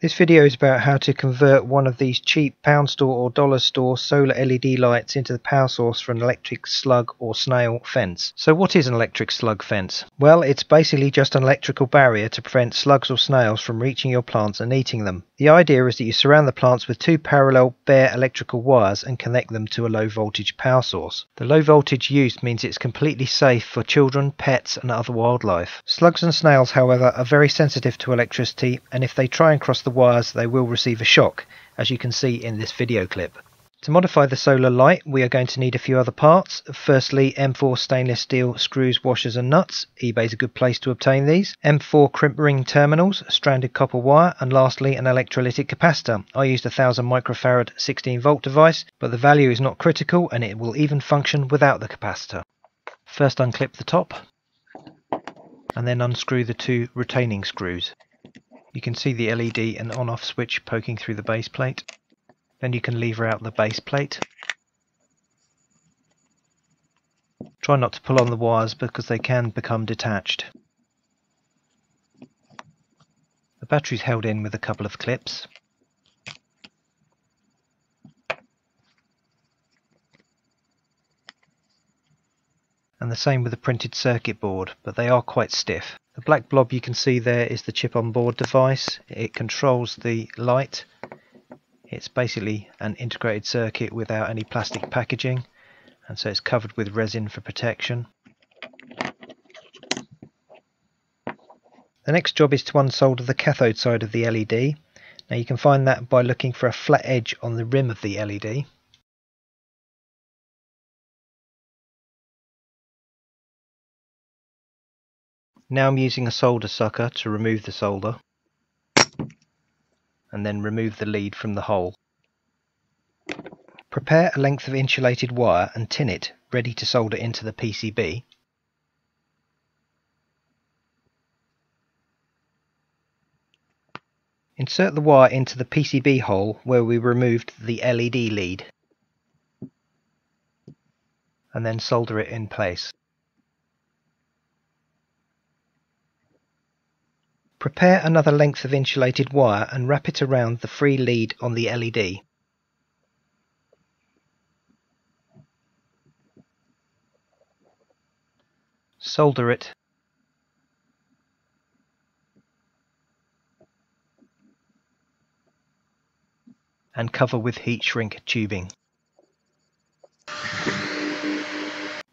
This video is about how to convert one of these cheap pound store or dollar store solar LED lights into the power source for an electric slug or snail fence. So what is an electric slug fence? Well, it's basically just an electrical barrier to prevent slugs or snails from reaching your plants and eating them. The idea is that you surround the plants with two parallel bare electrical wires and connect them to a low voltage power source. The low voltage use means it's completely safe for children, pets and other wildlife. Slugs and snails, however, are very sensitive to electricity, and if they try and cross the wires they will receive a shock, as you can see in this video clip. To modify the solar light we are going to need a few other parts. Firstly, M4 stainless steel screws, washers and nuts. eBay's a good place to obtain these. M4 crimp ring terminals, stranded copper wire, and lastly an electrolytic capacitor. I used a 1000 microfarad 16 volt device, but the value is not critical and it will even function without the capacitor. First unclip the top and then unscrew the two retaining screws. You can see the LED and on-off switch poking through the base plate. Then you can lever out the base plate. Try not to pull on the wires because they can become detached. The battery's held in with a couple of clips. And the same with the printed circuit board, but they are quite stiff. The black blob you can see there is the chip on board device. It controls the light. It's basically an integrated circuit without any plastic packaging, and so it's covered with resin for protection. The next job is to unsolder the cathode side of the LED. Now you can find that by looking for a flat edge on the rim of the LED. Now I'm using a solder sucker to remove the solder and then remove the lead from the hole. Prepare a length of insulated wire and tin it, ready to solder into the PCB. Insert the wire into the PCB hole where we removed the LED lead and then solder it in place. Prepare another length of insulated wire and wrap it around the free lead on the LED. Solder it. And cover with heat shrink tubing.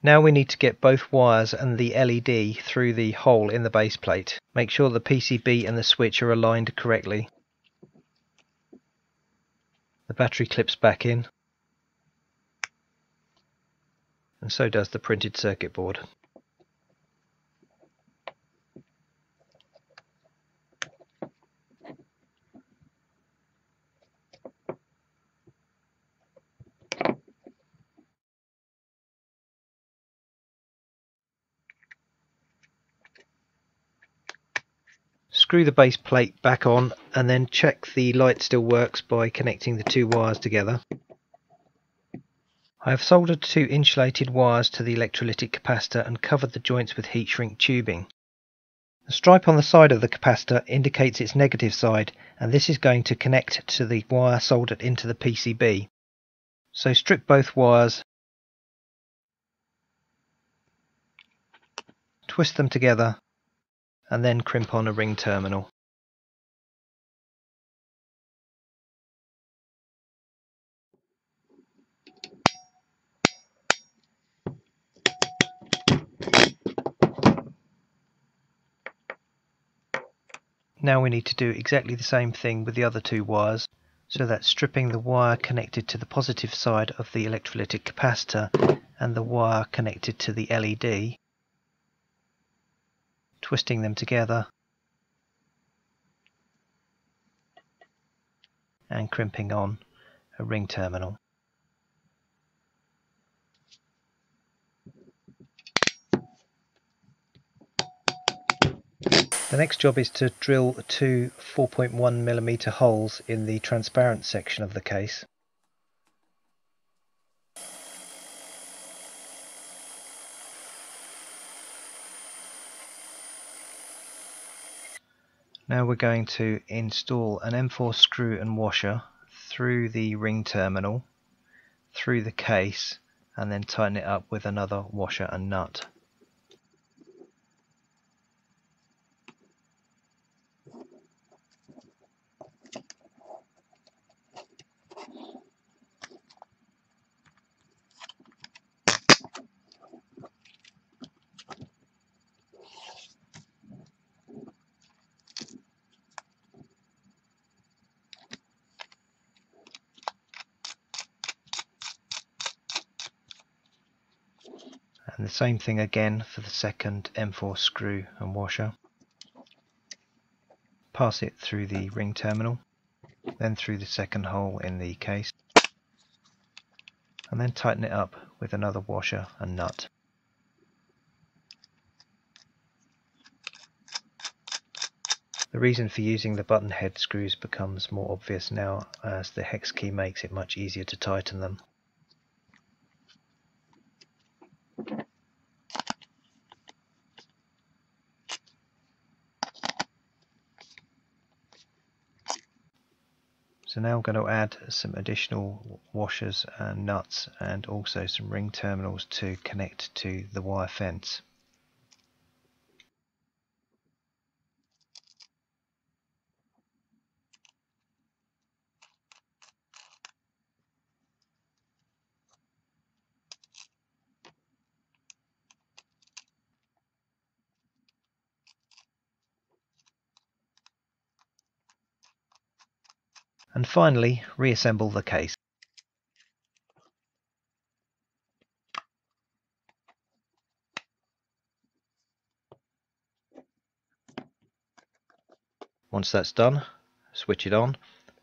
Now we need to get both wires and the LED through the hole in the base plate. Make sure the PCB and the switch are aligned correctly. The battery clips back in, and so does the printed circuit board. Screw the base plate back on and then check the light still works by connecting the two wires together. I have soldered two insulated wires to the electrolytic capacitor and covered the joints with heat shrink tubing. The stripe on the side of the capacitor indicates its negative side, and this is going to connect to the wire soldered into the PCB. So strip both wires, twist them together, and then crimp on a ring terminal. Now we need to do exactly the same thing with the other two wires, so that's stripping the wire connected to the positive side of the electrolytic capacitor and the wire connected to the LED. Twisting them together and crimping on a ring terminal. The next job is to drill two 4.1mm holes in the transparent section of the case. Now we're going to install an M4 screw and washer through the ring terminal, through the case, and then tighten it up with another washer and nut. And the same thing again for the second M4 screw and washer. Pass it through the ring terminal, then through the second hole in the case, and then tighten it up with another washer and nut. The reason for using the button head screws becomes more obvious now, as the hex key makes it much easier to tighten them. So now I'm going to add some additional washers and nuts, and also some ring terminals to connect to the wire fence. And finally, reassemble the case. Once that's done, switch it on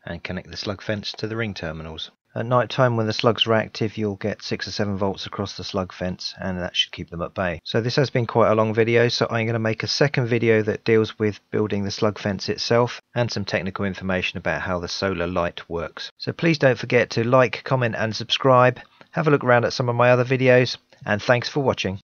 and connect the slug fence to the ring terminals. At night time, when the slugs are active, you'll get 6 or 7 volts across the slug fence, and that should keep them at bay. So this has been quite a long video, so I'm going to make a second video that deals with building the slug fence itself, and some technical information about how the solar light works. So please don't forget to like, comment and subscribe. Have a look around at some of my other videos, and thanks for watching.